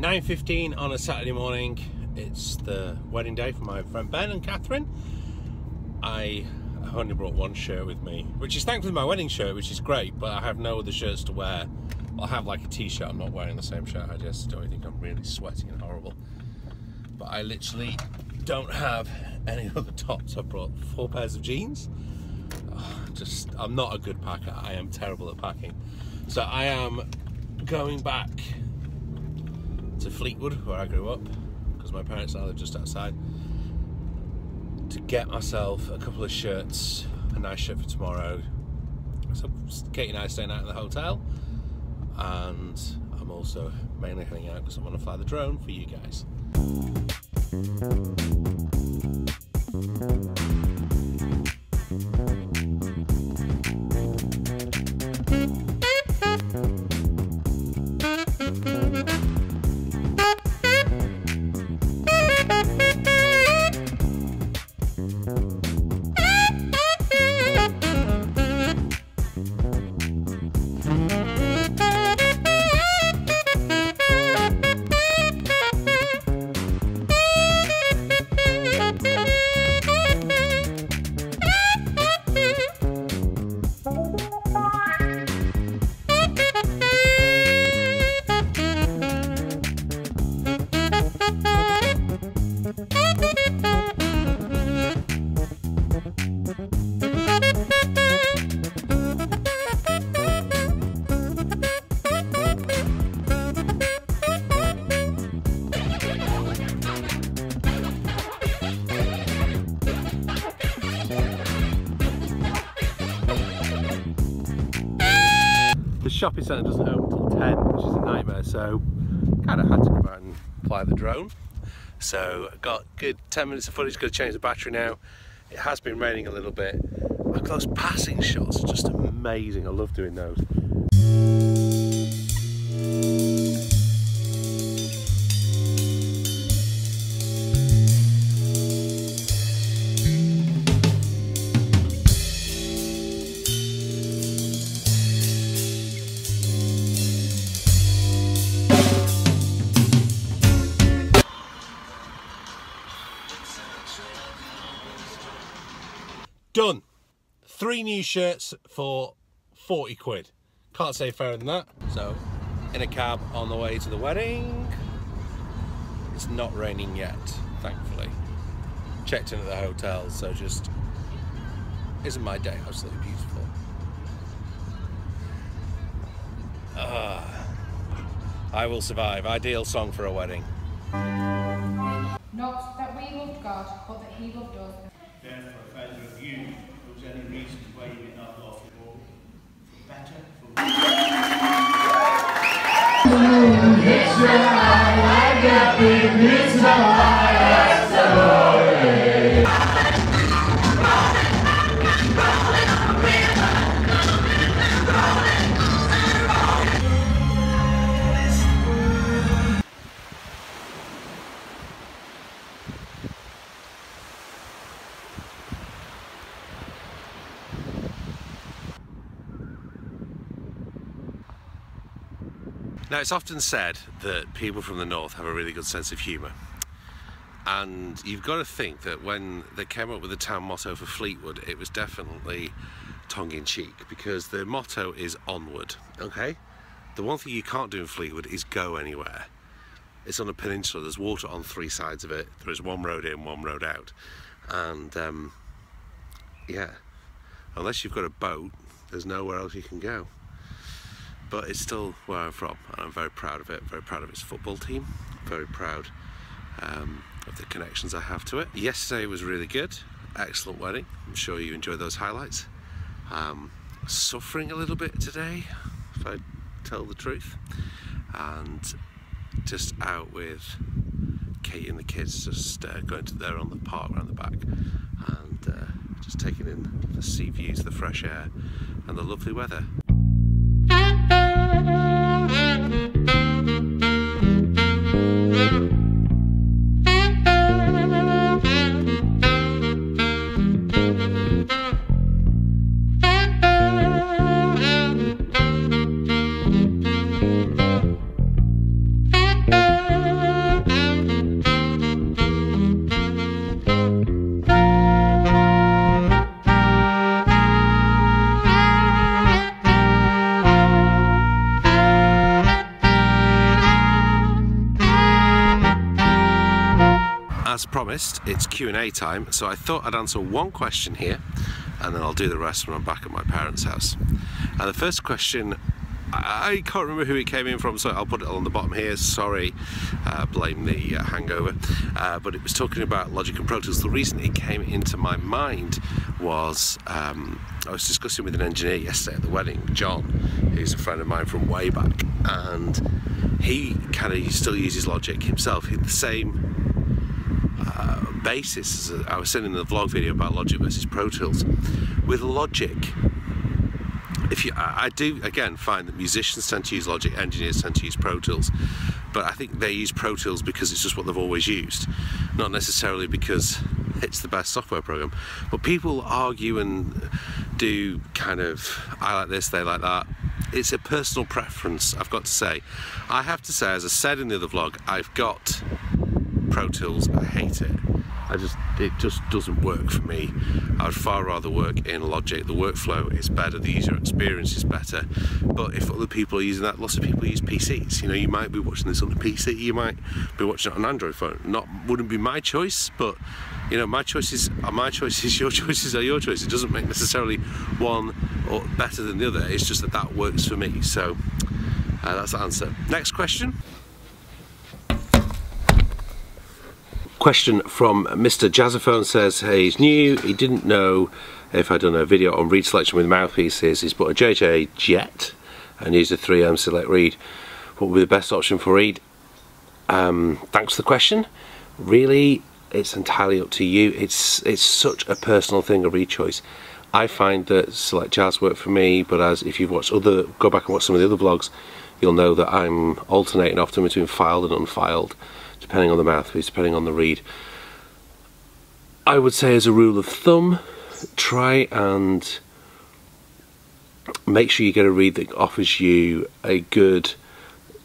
9:15 on a Saturday morning. It's the wedding day for my friend Ben and Catherine. I only brought one shirt with me, which is thankfully my wedding shirt, which is great, but I have no other shirts to wear. I have like a t-shirt. I'm not wearing the same shirt I just do. I think I'm really sweating and horrible, but I literally don't have any other tops. I brought 4 pairs of jeans. I'm not a good packer. I am terrible at packing. So I am going back to Fleetwood, where I grew up, because my parents are just outside, to get myself a couple of shirts, a nice shirt for tomorrow. So Katie and I are staying out at the hotel, and I'm also mainly heading out because I want to fly the drone for you guys. Shopping centre doesn't open until 10, which is a nightmare, so kind of had to go out and fly the drone. So got good 10 minutes of footage. Got to change the battery now. It has been raining a little bit. My close passing shots are just amazing. I love doing those. Done. 3 new shirts for 40 quid. Can't say fairer than that. So, in a cab on the way to the wedding. It's not raining yet, thankfully. Checked in at the hotel, so just... Isn't my day absolutely beautiful? I will survive. Ideal song for a wedding. Not that we loved God, but that He loved us. Therefore, if either of you knows any reason why you may not love the Lord, for better, for Now, it's often said that people from the north have a really good sense of humour, and you've got to think that when they came up with the town motto for Fleetwood, it was definitely tongue-in-cheek, because their motto is onward, okay? The one thing you can't do in Fleetwood is go anywhere. It's on a peninsula, there's water on 3 sides of it, there is 1 road in, 1 road out, and yeah, unless you've got a boat, there's nowhere else you can go. But it's still where I'm from, and I'm very proud of it. Very proud of its football team. Very proud of the connections I have to it. Yesterday was really good. Excellent wedding. I'm sure you enjoyed those highlights. Suffering a little bit today, if I tell the truth. And just out with Katie and the kids, just going to there on the park around the back, and just taking in the sea views, the fresh air, and the lovely weather. as promised, it's Q&A time, so I thought I'd answer one question here and then I'll do the rest when I'm back at my parents' house. And the first question, I can't remember who it came in from, so I'll put it on the bottom here, sorry, blame the hangover, but it was talking about Logic and Pro Tools. The reason it came into my mind was I was discussing with an engineer yesterday at the wedding, John, who's a friend of mine from way back, and he kind of still uses Logic himself. He had the same basis as I was saying in the vlog video about Logic versus Pro Tools. With Logic, I do again find that musicians tend to use Logic, engineers tend to use Pro Tools, but I think they use Pro Tools because it's just what they've always used, not necessarily because it's the best software program. But people argue and do kind of, I like this, they like that. It's a personal preference, I've got to say. I have to say, as I said in the other vlog, I've got Pro Tools, I hate it. It just doesn't work for me. I would far rather work in Logic. The workflow is better, the user experience is better. But if other people are using that, lots of people use PCs. You know, you might be watching this on a PC, you might be watching it on an Android phone. Wouldn't be my choice, but you know, my choices are my choices, your choices are your choices. It doesn't make necessarily one or better than the other. It's just that that works for me. So that's the answer. Next question. Question from Mr. Jazzaphone says, hey, he's new, he didn't know if I'd done a video on reed selection with mouthpieces. He's bought a JJ Jet and used a 3M select reed. What would be the best option for reed? Thanks for the question. Really, it's entirely up to you. It's such a personal thing, a reed choice. I find that select jazz work for me, but as if you've watched other, go back and watch some of the other vlogs, you'll know that I'm alternating often between filed and unfiled, depending on the mouthpiece, depending on the reed. I would say, as a rule of thumb, try and make sure you get a reed that offers you a good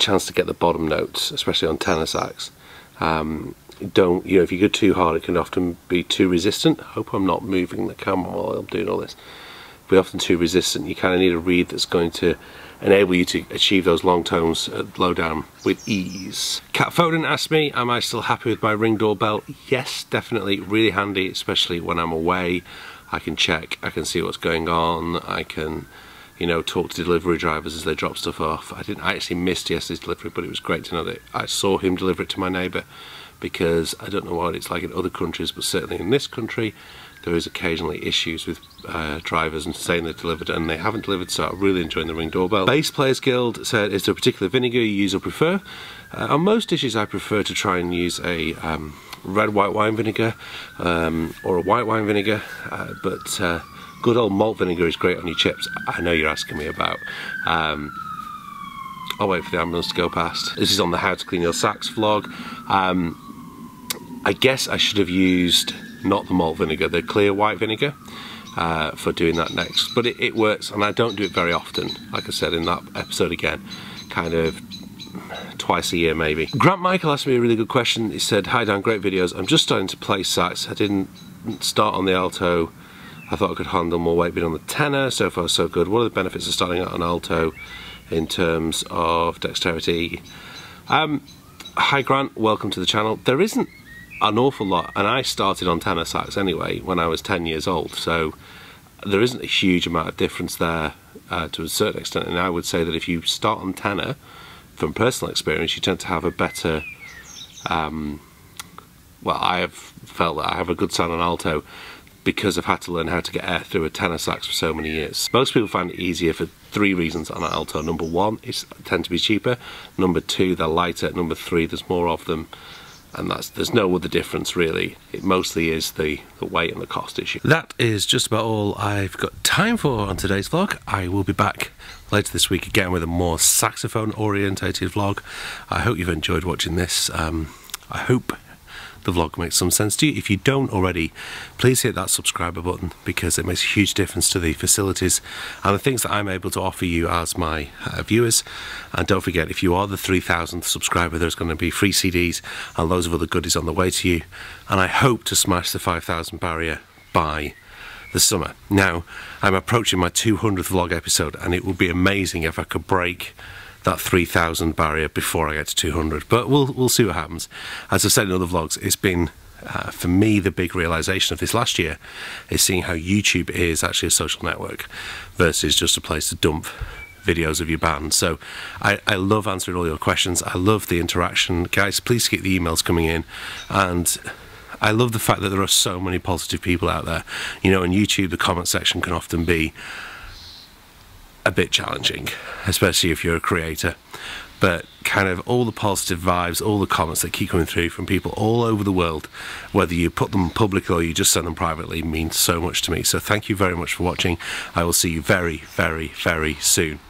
chance to get the bottom notes, especially on tenor sax. Don't, you know, if you go too hard, it can often be too resistant. I hope I'm not moving the camera while I'm doing all this. Be often too resistant. You kind of need a reed that's going to enable you to achieve those long tones at low down with ease. Kat Foden asked me, am I still happy with my Ring Doorbell? Yes, definitely, really handy, especially when I'm away. I can check, I can see what's going on, I can, you know, talk to delivery drivers as they drop stuff off. I actually missed yesterday's delivery, but it was great to know that I saw him deliver it to my neighbour, because I don't know what it's like in other countries, but certainly in this country, there is occasionally issues with drivers and saying they've delivered and they haven't delivered, so I'm really enjoying the Ring Doorbell. Bass Players Guild said, is there a particular vinegar you use or prefer? On most dishes I prefer to try and use a red white wine vinegar or a white wine vinegar, but good old malt vinegar is great on your chips. I know you're asking me about. I'll wait for the ambulance to go past. This is on the How to Clean Your Sax vlog. I guess I should have used not the malt vinegar, the clear white vinegar for doing that next, but it works, and I don't do it very often, like I said in that episode again, kind of twice a year maybe. Grant Michael asked me a really good question. He said, hi Dan, great videos, I'm just starting to play sax. I didn't start on the alto, I thought I could handle more weight being on the tenor, so far so good. What are the benefits of starting out on alto in terms of dexterity? Hi Grant, welcome to the channel. There isn't an awful lot, and I started on tenor sax anyway when I was 10 years old, so there isn't a huge amount of difference there to a certain extent. And I would say that if you start on tenor, from personal experience, you tend to have a better, well, I have felt that I have a good sound on alto because I've had to learn how to get air through a tenor sax for so many years. Most people find it easier for three reasons on alto. Number one, it tends to be cheaper. Number two, they're lighter. Number three, there's more of them. And there's no other difference really. It mostly is the weight and the cost issue. That is just about all I've got time for on today's vlog. I will be back later this week again with a more saxophone orientated vlog. I hope you've enjoyed watching this. I hope the vlog makes some sense to you. If you don't already, please hit that subscriber button, because it makes a huge difference to the facilities and the things that I'm able to offer you as my viewers. And don't forget, if you are the 3,000th subscriber, there's going to be free CDs and loads of other goodies on the way to you, and I hope to smash the 5,000 barrier by the summer. Now, I'm approaching my 200th vlog episode, and it would be amazing if I could break that 3,000 barrier before I get to 200, but we'll see what happens. As I've said in other vlogs, it's been For me, the big realization of this last year is seeing how YouTube is actually a social network versus just a place to dump videos of your band. So I love answering all your questions. I love the interaction. Guys, please keep the emails coming in. And I love the fact that there are so many positive people out there. You know, on YouTube, the comment section can often be a bit challenging, especially if you're a creator. But kind of all the positive vibes, all the comments that keep coming through from people all over the world, whether you put them publicly or you just send them privately, means so much to me. So thank you very much for watching. I will see you very, very, very soon.